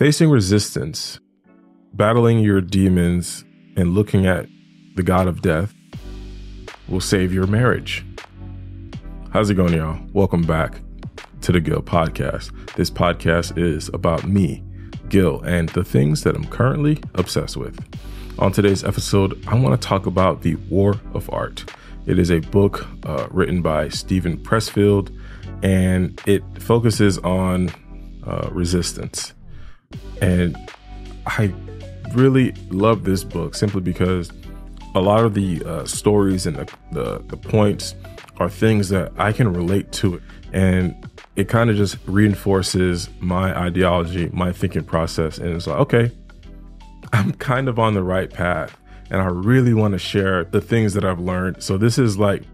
Facing resistance, battling your demons, and looking at the god of death will save your marriage. How's it going, y'all? Welcome back to the Gil Podcast. This podcast is about me, Gil, and the things that I'm currently obsessed with. On today's episode, I want to talk about The War of Art. It is a book written by Steven Pressfield, and it focuses on resistance. And I really love this book simply because a lot of the stories and the points are things that I can relate to. And it kind of just reinforces my ideology, my thinking process. And it's like, okay, I'm kind of on the right path. And I really want to share the things that I've learned. So this is like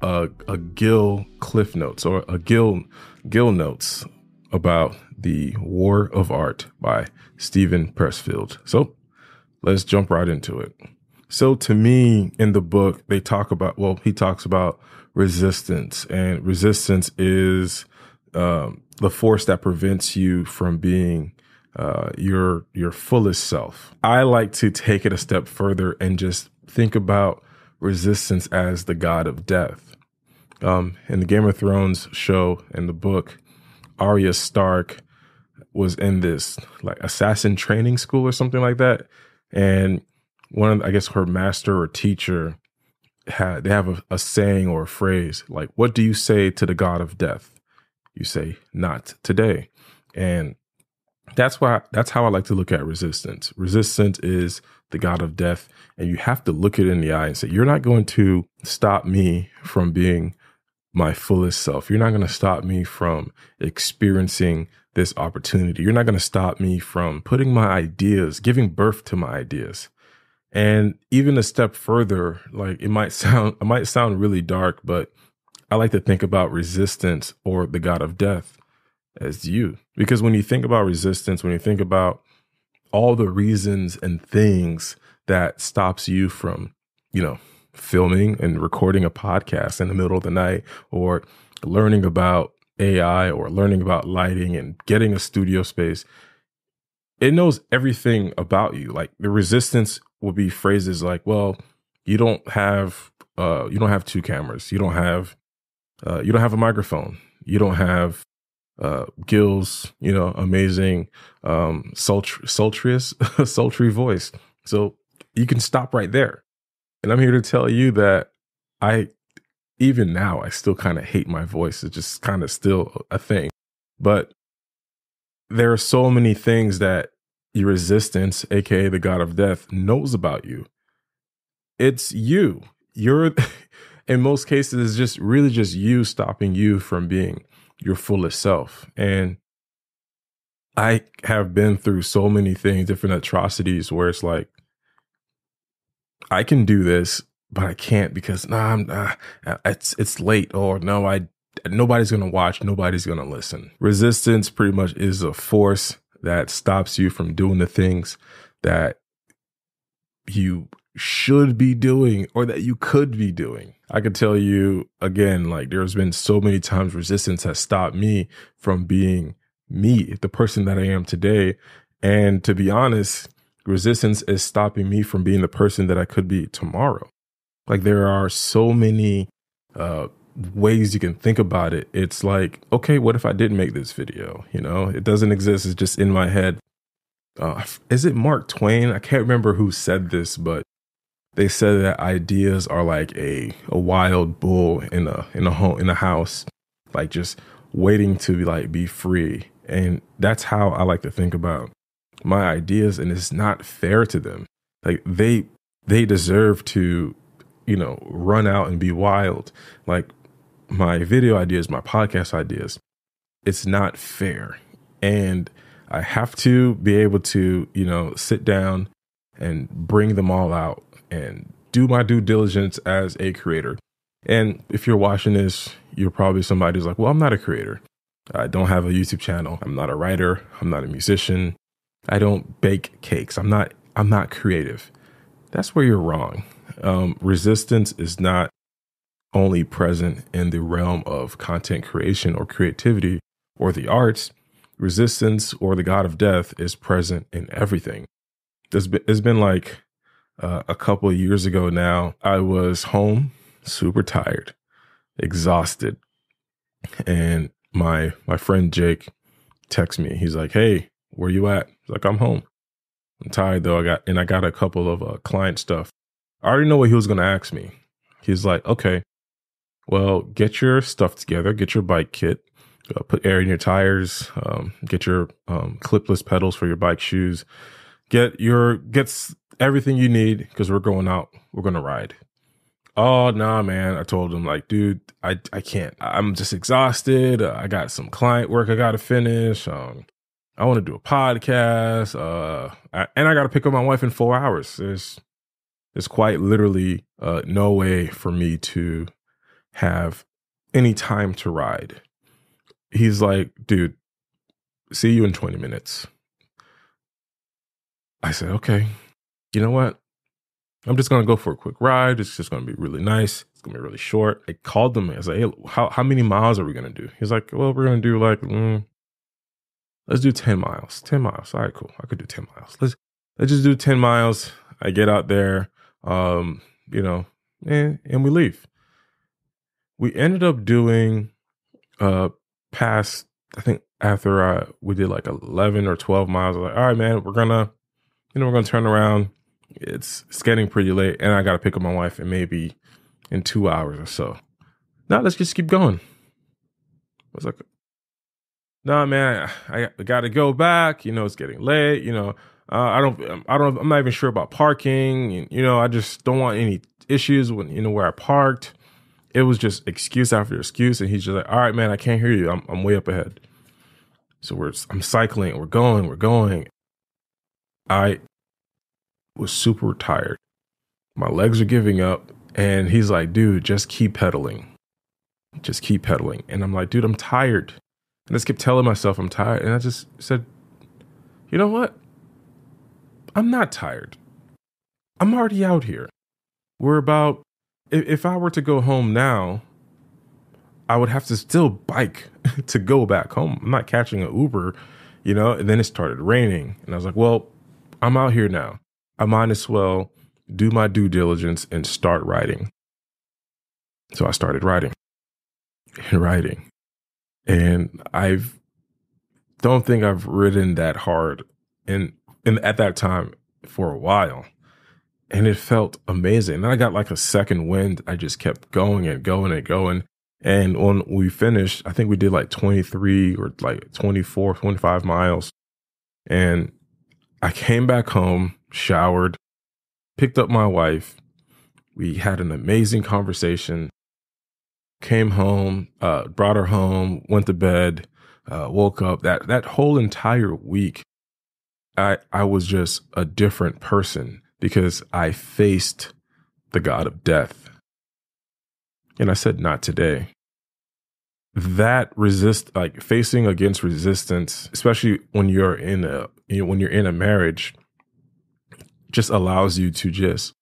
a Gil Cliff Notes or a Gil Notes about The War of Art by Steven Pressfield. So let's jump right into it. So to me, in the book, they talk about, well, he talks about resistance, and resistance is the force that prevents you from being your fullest self. I like to take it a step further and just think about resistance as the god of death. In the Game of Thrones show, in the book, Arya Stark was in this like assassin training school or something like that, and one of, I guess, her master or teacher had, they have a saying or a phrase like, "What do you say to the god of death? You say not today." And that's how I like to look at resistance. Resistance is the god of death, and you have to look it in the eye and say, "You're not going to stop me from being my fullest self. You're not going to stop me from experiencing this opportunity. You're not going to stop me from putting my ideas, giving birth to my ideas." And even a step further, like it might sound really dark, but I like to think about resistance or the god of death as you, because when you think about resistance, when you think about all the reasons and things that stops you from, you know, filming and recording a podcast in the middle of the night, or learning about AI, or learning about lighting and getting a studio space, it knows everything about you. Like the resistance will be phrases like, well, you don't have two cameras, you don't have a microphone, you don't have Gil's, you know, amazing sultry voice. So you can stop right there. And I'm here to tell you that even now, I still kind of hate my voice. It's just kind of still a thing. But there are so many things that your resistance, aka the god of death, knows about you. It's you. You're, in most cases, it's just really just you stopping you from being your fullest self. And I have been through so many things, different atrocities, where it's like, I can do this, but I can't because it's late, or nobody's going to watch. Nobody's going to listen. Resistance pretty much is a force that stops you from doing the things that you should be doing or that you could be doing. I could tell you again, like there's been so many times resistance has stopped me from being me, the person that I am today. And to be honest, resistance is stopping me from being the person that I could be tomorrow. Like there are so many ways you can think about it. It's like, okay, what if I didn't make this video? You know, it doesn't exist. It's just in my head. Is it Mark Twain? I can't remember who said this, but they said that ideas are like a wild bull in a house, like just waiting to like be free. And that's how I like to think about my ideas, and it's not fair to them. Like they deserve to, you know, run out and be wild. Like my video ideas, my podcast ideas, it's not fair. And I have to be able to, you know, sit down and bring them all out and do my due diligence as a creator. And if you're watching this, you're probably somebody who's like, well, I'm not a creator. I don't have a YouTube channel. I'm not a writer. I'm not a musician. I don't bake cakes. I'm not creative. That's where you're wrong. Resistance is not only present in the realm of content creation or creativity or the arts. resistance or the god of death is present in everything. It's been like a couple of years ago now. I was home, super tired, exhausted. And my friend Jake texts me. He's like, hey, where you at? He's like, I'm home. I'm tired though. I got a couple of client stuff. I already know what he was going to ask me. He's like, okay, well, get your stuff together. Get your bike kit. Put air in your tires. Get your clipless pedals for your bike shoes. Get everything you need because we're going out. We're going to ride. Oh, nah, man. I told him, like, dude, I can't. I'm just exhausted. I got some client work I got to finish. I want to do a podcast. And I got to pick up my wife in 4 hours. There's quite literally no way for me to have any time to ride. He's like, dude, see you in 20 minutes. I said, okay, you know what? I'm just going to go for a quick ride. It's just going to be really nice. It's going to be really short. I called him. I was like, hey, how many miles are we going to do? He's like, well, we're going to do like, let's do 10 miles. 10 miles. All right, cool. I could do 10 miles. Let's just do 10 miles. I get out there, and we leave. We ended up doing past, I think after we did like 11 or 12 miles. I was like, all right, man, we're going to turn around. It's getting pretty late and I got to pick up my wife in maybe in 2 hours or so. Now let's just keep going. I was like, nah, man, I got to go back. You know, it's getting late. You know, I'm not even sure about parking. You know, I just don't want any issues when, you know, where I parked. It was just excuse after excuse. And he's just like, all right, man, I can't hear you. I'm way up ahead. So I'm cycling. We're going. I was super tired. My legs are giving up. And he's like, dude, just keep pedaling. Just keep pedaling. And I'm like, dude, I'm tired. And I just kept telling myself I'm tired. And I just said, you know what? I'm not tired. I'm already out here. We're about, if I were to go home now, I would have to still bike to go back home. I'm not catching an Uber, you know? And then it started raining. And I was like, well, I'm out here now. I might as well do my due diligence and start writing. So I started writing. And I don't think I've written that hard in at that time for a while. And it felt amazing. And I got like a second wind. I just kept going and going and going. And when we finished, I think we did like 23 or like 24, 25 miles. And I came back home, showered, picked up my wife. We had an amazing conversation. Came home, brought her home, went to bed, woke up. That whole entire week, I was just a different person. Because I faced the god of death. And I said, not today. That facing against resistance, especially when you're in a marriage, just allows you to just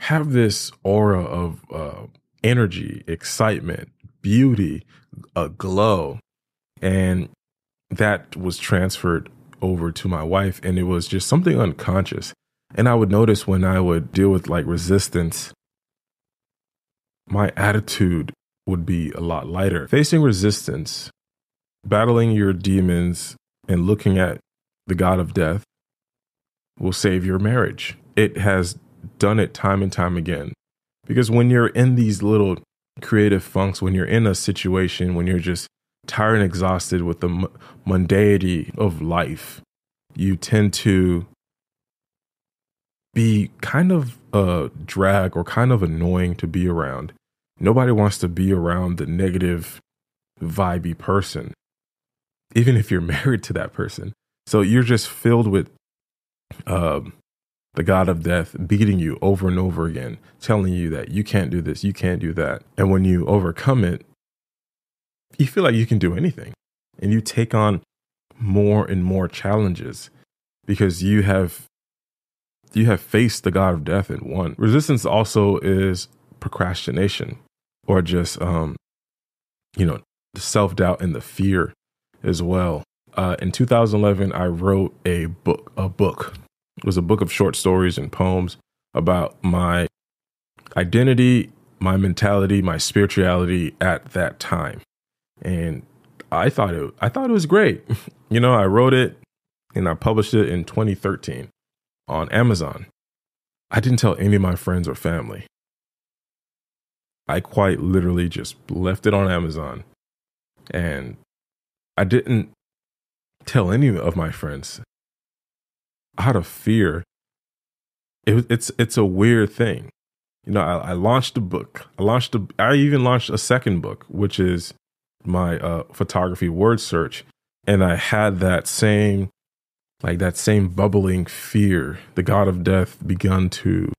have this aura of energy, excitement, beauty, a glow. And that was transferred over to my wife. And it was just something unconscious. And I would notice when I would deal with like resistance, my attitude would be a lot lighter. Facing resistance, battling your demons, and looking at the god of death will save your marriage. It has done it time and time again. Because when you're in these little creative funks, when you're in a situation, when you're just tired and exhausted with the mundanity of life, you tend to be kind of a drag or kind of annoying to be around. Nobody wants to be around the negative, vibey person, even if you're married to that person. So you're just filled with the god of death beating you over and over again, telling you that you can't do this, you can't do that. And when you overcome it, you feel like you can do anything. And you take on more and more challenges because you have faced the god of death and won. Resistance also is procrastination or just, self-doubt and the fear as well. in 2011, I wrote a book. It was a book of short stories and poems about my identity, my mentality, my spirituality at that time. And I thought it was great. You know, I wrote it and I published it in 2013 on Amazon. I didn't tell any of my friends or family. I quite literally just left it on Amazon, and I didn't tell any of my friends out of fear. It's a weird thing. You know, I launched a book. I even launched a second book, which is my photography word search. And I had that same bubbling fear. The god of death begun to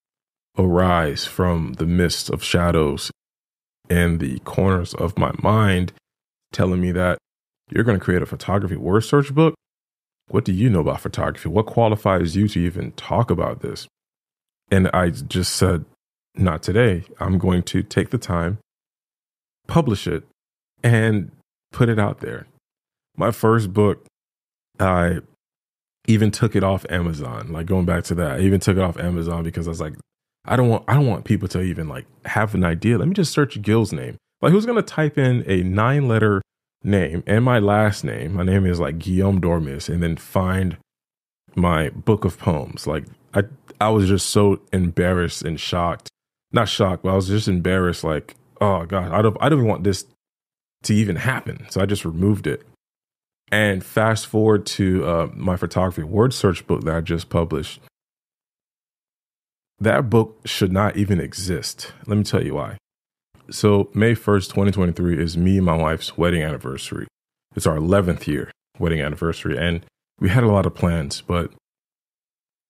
arise from the mist of shadows and the corners of my mind, telling me that you're going to create a photography word search book. What do you know about photography? What qualifies you to even talk about this? And I just said, not today. I'm going to take the time, publish it, and put it out there. My first book, I even took it off Amazon. Like, going back to that, I even took it off Amazon because I was like, I don't want people to even like have an idea. Let me just search Gil's name. Like, who's going to type in a 9-letter name and my last name? My name is like Guillaume Dormis, and then find my book of poems. Like, I was just so embarrassed and shocked. Not shocked, but I was just embarrassed. Like, oh God, I don't want this to even happen. So I just removed it. And fast forward to my photography word search book that I just published. That book should not even exist. Let me tell you why. So May 1st, 2023 is me and my wife's wedding anniversary. It's our 11th year wedding anniversary. And we had a lot of plans, but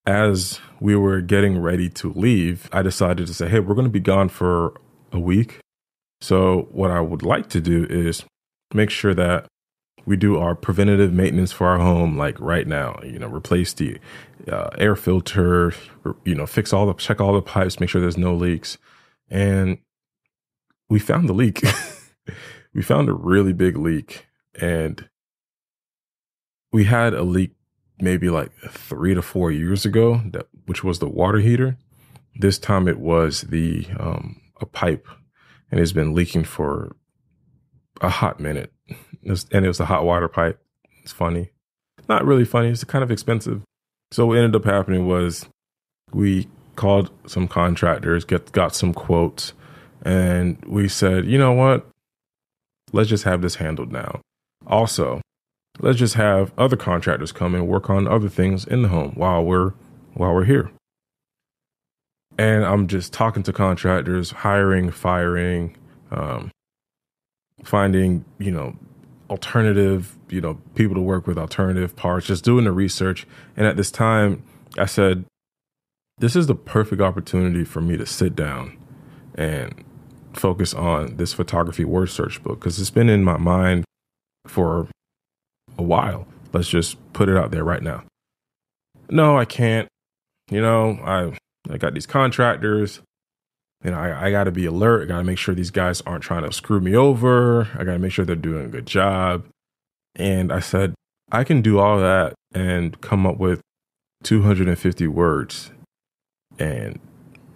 as we were getting ready to leave, I decided to say, hey, we're going to be gone for a week. So what I would like to do is make sure that we do our preventative maintenance for our home, like right now, you know, replace the air filter, you know, check all the pipes, make sure there's no leaks. And we found the leak. We found a really big leak, and we had a leak maybe like 3 to 4 years ago, which was the water heater. This time it was the a pipe, and it's been leaking for a hot minute. And it was a hot water pipe. It's funny. Not really funny. It's kind of expensive. So what ended up happening was we called some contractors, got some quotes, and we said, you know what? Let's just have this handled now. Also, let's just have other contractors come and work on other things in the home while we're here. And I'm just talking to contractors, hiring, firing, finding, you know, alternative, you know, people to work with, alternative parts, just doing the research. And at this time, I said, this is the perfect opportunity for me to sit down and focus on this photography word search book, because it's been in my mind for a while. Let's just put it out there right now. No, I can't. You know, I got these contractors, and I got to be alert. I got to make sure these guys aren't trying to screw me over. I got to make sure they're doing a good job. And I said, I can do all that and come up with 250 words and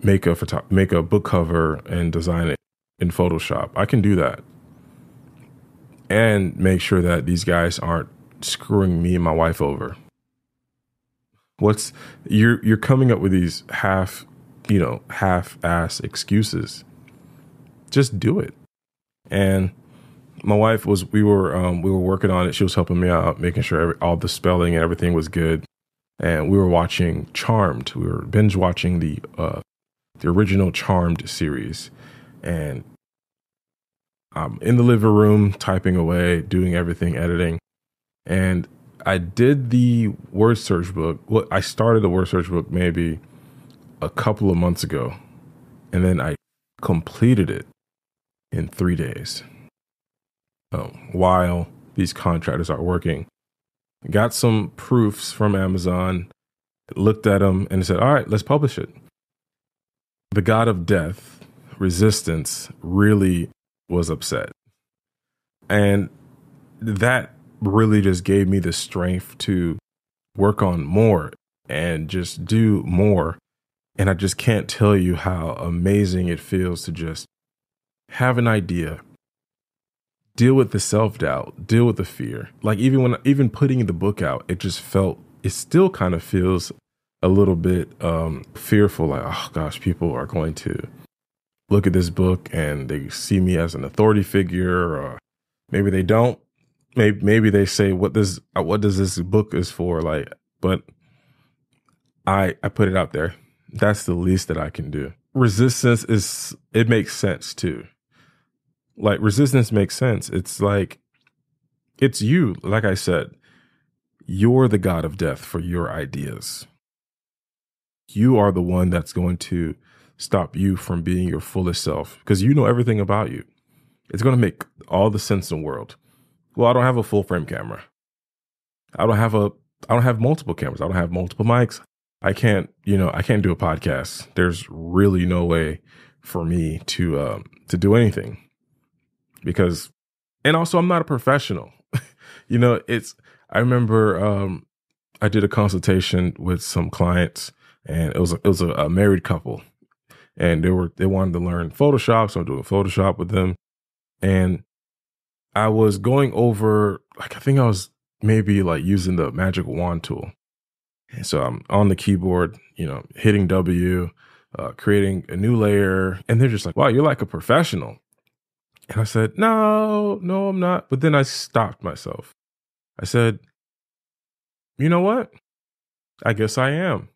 make a book cover and design it in Photoshop. I can do that and make sure that these guys aren't screwing me and my wife over. You're coming up with these half-ass excuses. Just do it. And my wife we were working on it. She was helping me out, making sure all the spelling and everything was good. And we were watching Charmed. We were binge watching the original Charmed series. And I'm in the living room, typing away, doing everything, editing. And I did the word search book. Well, I started the word search book maybe a couple of months ago, and then I completed it in 3 days. While these contractors are working, got some proofs from Amazon, looked at them, and said, all right, let's publish it. The god of death, resistance, really was upset. And that really just gave me the strength to work on more and just do more. And I just can't tell you how amazing it feels to just have an idea, deal with the self-doubt, deal with the fear. Like even putting the book out, it just felt, it still kind of feels a little bit fearful. Like, oh gosh, people are going to look at this book and they see me as an authority figure, or maybe they don't. Maybe they say, what does this book is for? Like, but I put it out there. That's the least that I can do. Resistance is, it makes sense too. Like resistance makes sense. It's like, it's you. Like I said, you're the god of death for your ideas. You are the one that's going to stop you from being your fullest self because you know everything about you. It's going to make all the sense in the world. Well, I don't have a full frame camera. I don't have multiple cameras. I don't have multiple mics. I can't do a podcast. There's really no way for me to do anything because, and also I'm not a professional. You know, I remember, I did a consultation with some clients and it was a married couple and they wanted to learn Photoshop. So I'm doing Photoshop with them. And I was going over, like, I think I was maybe like using the magic wand tool. And so I'm on the keyboard, you know, hitting W, creating a new layer. And they're just like, wow, you're like a professional. And I said, no, I'm not. But then I stopped myself. I said, you know what? I guess I am.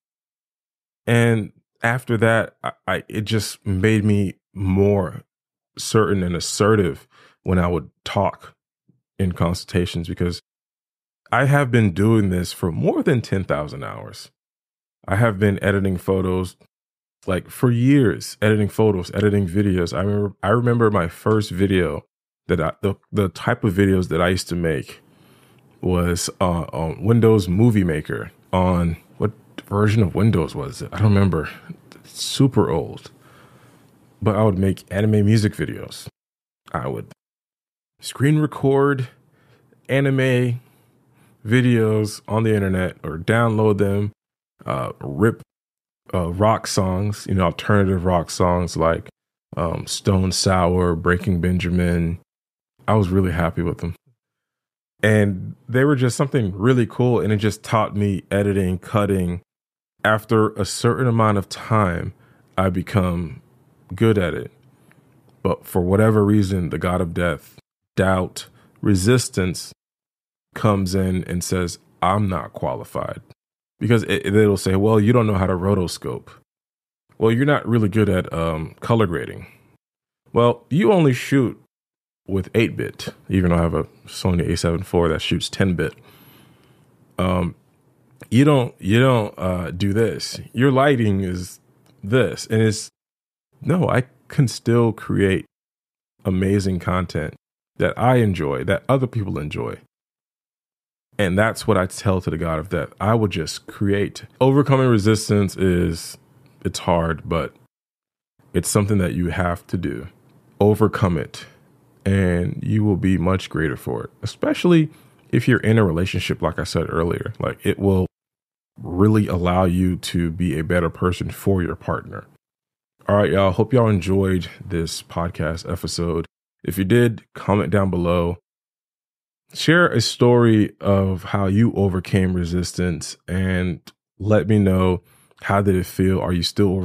And after that, it just made me more certain and assertive when I would talk in consultations, because I have been doing this for more than 10,000 hours. I have been editing photos like for years, editing photos, editing videos. I remember my first video that the type of videos that I used to make was on Windows Movie Maker. On what version of Windows was it? I don't remember. It's super old. But I would make anime music videos. I would screen record anime videos on the internet or download them, rip rock songs, you know, alternative rock songs like Stone Sour, Breaking Benjamin. I was really happy with them. And they were just something really cool. And it just taught me editing, cutting. After a certain amount of time, I become good at it. But for whatever reason, the god of death, doubt, resistance comes in and says, I'm not qualified. Because it'll say, well, you don't know how to rotoscope. Well, you're not really good at color grading. Well, you only shoot with 8-bit, even though I have a Sony A7 IV that shoots 10-bit. You don't do this. Your lighting is this. And no, I can still create amazing content that I enjoy, that other people enjoy. And that's what I tell to the god of death. I would just create. Overcoming resistance it's hard, but it's something that you have to do. Overcome it, and you will be much greater for it, especially if you're in a relationship, like I said earlier. Like, it will really allow you to be a better person for your partner. All right, y'all. Hope y'all enjoyed this podcast episode. If you did, comment down below. Share a story of how you overcame resistance and let me know, how did it feel? Are you still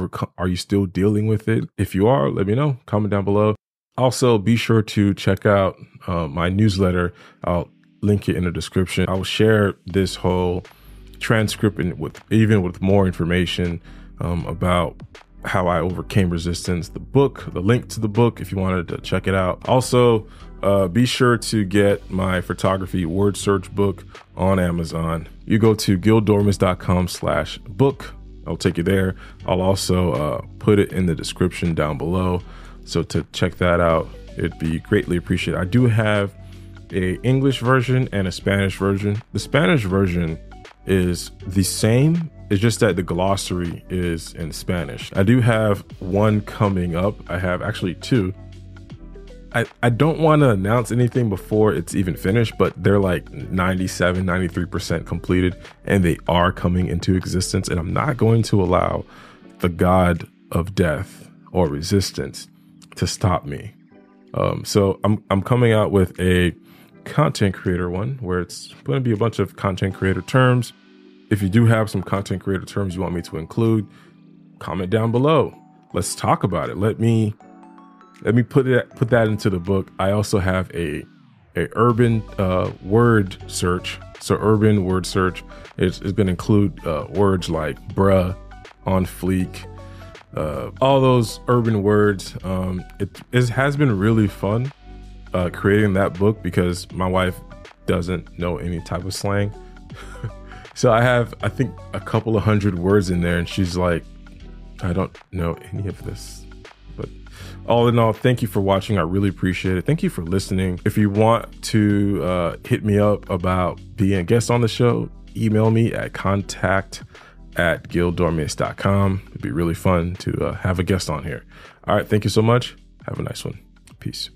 dealing with it? If you are, let me know. Comment down below. Also, be sure to check out my newsletter. I'll link it in the description. I will share this whole transcript with more information about how I overcame resistance, the book, the link to the book, if you wanted to check it out. Also, be sure to get my photography word search book on Amazon. You go to guildormis.com/book. I'll take you there. I'll also put it in the description down below. So to check that out, it'd be greatly appreciated. I do have an English version and a Spanish version. The Spanish version is the same. It's just that the glossary is in Spanish. I do have one coming up. I have actually two. I don't want to announce anything before it's even finished, but they're like 97, 93% completed, and they are coming into existence. And I'm not going to allow the god of death or resistance to stop me. So I'm coming out with a content creator one where it's going to be a bunch of content creator terms. If you do have some content creator terms you want me to include, comment down below. Let's talk about it. Let me put that into the book. I also have a urban word search. So urban word search is going to include words like bruh, on fleek, all those urban words. It has been really fun creating that book because my wife doesn't know any type of slang. So I have, I think, a couple of hundred words in there, and she's like, I don't know any of this. But all in all, thank you for watching. I really appreciate it. Thank you for listening. If you want to hit me up about being a guest on the show, email me at contact@guildormis.com. It'd be really fun to have a guest on here. All right. Thank you so much. Have a nice one. Peace.